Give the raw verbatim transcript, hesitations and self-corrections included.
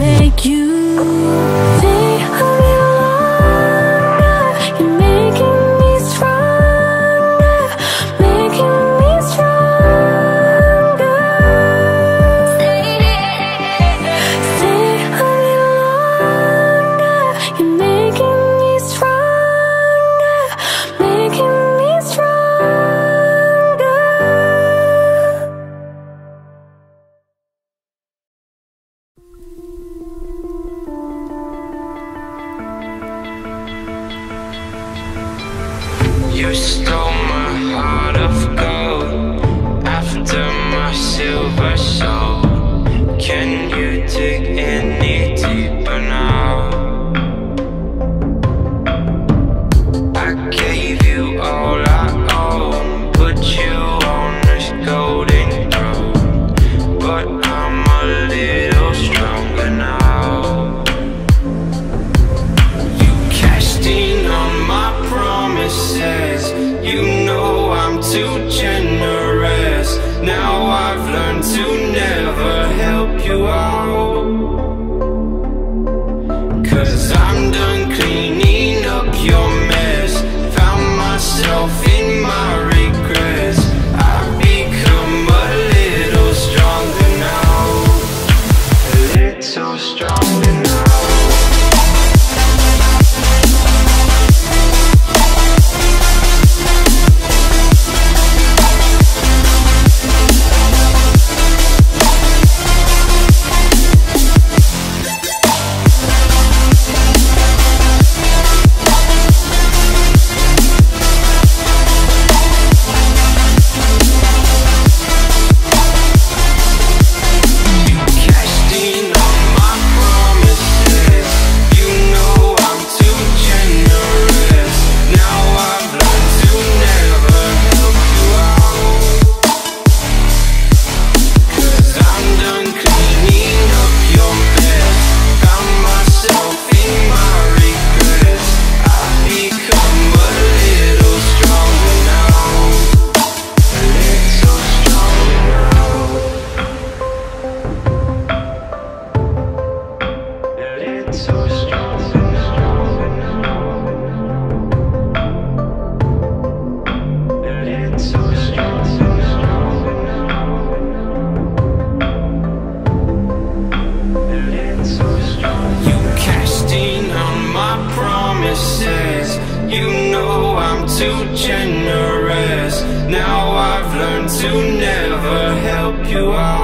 make you stay a little longer. You're making me stronger, making me stronger. Stay a little longer. You're making me stronger, making me stronger. You stole my heart of gold after my silver soul. Can you dig any deeper now? I gave you all I own, put you on this golden throne, but I'm a little stronger now. You cashed in on my promises. You know I'm too generous. Now I've learned to never help you out, 'cause I'm done cleaning up your mess. Found myself in my regrets. I've become a little stronger now. A little stronger now. You know I'm too generous. Now I've learned to never help you out.